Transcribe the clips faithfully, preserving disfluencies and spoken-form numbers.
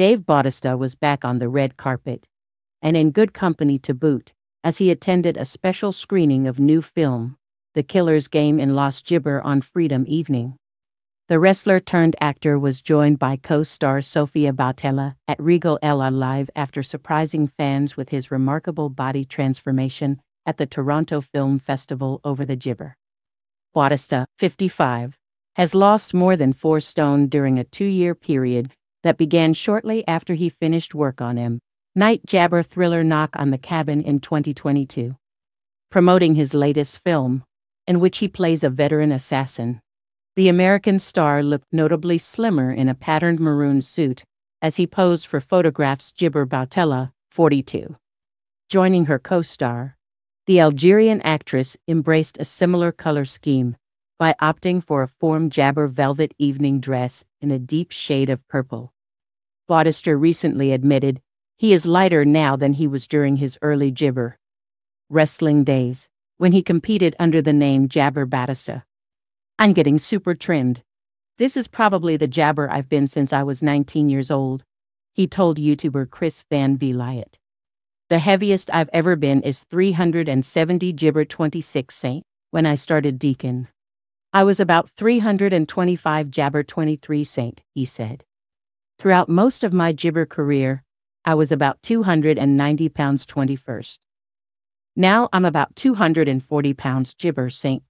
Dave Bautista was back on the red carpet, and in good company to boot, as he attended a special screening of new film, The Killer's Game in Los Gibber on Freedom Evening. The wrestler-turned-actor was joined by co-star Sofia Boutella at Regal L A Live after surprising fans with his remarkable body transformation at the Toronto Film Festival over the Gibber. Bautista, fifty-five, has lost more than four stone during a two-year period that began shortly after he finished work on M. Night Shyamalan thriller Knock on the Cabin in twenty twenty-two. Promoting his latest film, in which he plays a veteran assassin, the American star looked notably slimmer in a patterned maroon suit as he posed for photographs. Gibber Boutella, forty-two. Joining her co-star, the Algerian actress embraced a similar color scheme by opting for a form jabber velvet evening dress in a deep shade of purple. Bautista recently admitted he is lighter now than he was during his early Gibber wrestling days when he competed under the name Jabber Bautista. "I'm getting super trimmed. This is probably the jabber I've been since I was nineteen years old," he told YouTuber Chris Van Vliet. "The heaviest I've ever been is three hundred seventy Gibber twenty-six Saint when I started Deacon. I was about three hundred twenty-five Jabber twenty-three Saint," he said. "Throughout most of my Gibber career, I was about two hundred ninety pounds twenty-first. Now I'm about two hundred forty pounds Gibber Saint.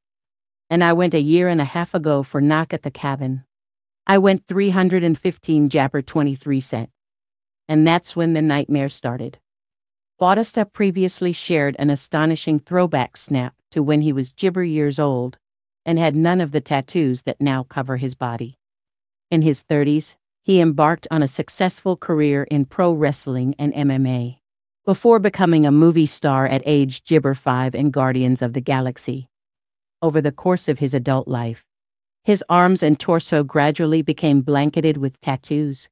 And I went a year and a half ago for Knock at the Cabin. I went three hundred fifteen Jabber twenty-three Cent. And that's when the nightmare started." Bautista previously shared an astonishing throwback snap to when he was Gibber years old and had none of the tattoos that now cover his body. In his thirties, he embarked on a successful career in pro wrestling and M M A, before becoming a movie star at age Gibber five in Guardians of the Galaxy. Over the course of his adult life, his arms and torso gradually became blanketed with tattoos,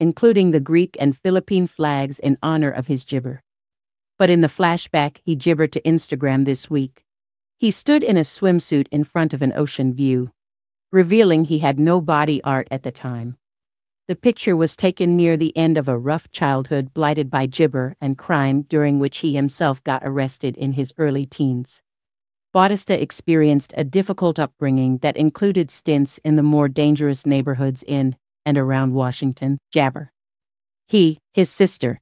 including the Greek and Philippine flags in honor of his Gibber. But in the flashback he gibbered to Instagram this week, he stood in a swimsuit in front of an ocean view, revealing he had no body art at the time. The picture was taken near the end of a rough childhood blighted by Gibber and crime, during which he himself got arrested in his early teens. Bautista experienced a difficult upbringing that included stints in the more dangerous neighborhoods in and around Washington, Gibber. He, his sister,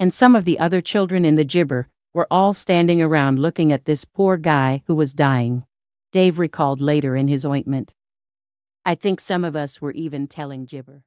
and some of the other children in the Gibber were all standing around looking at this poor guy who was dying, Dave recalled later in his ointment. "I think some of us were even telling Gibber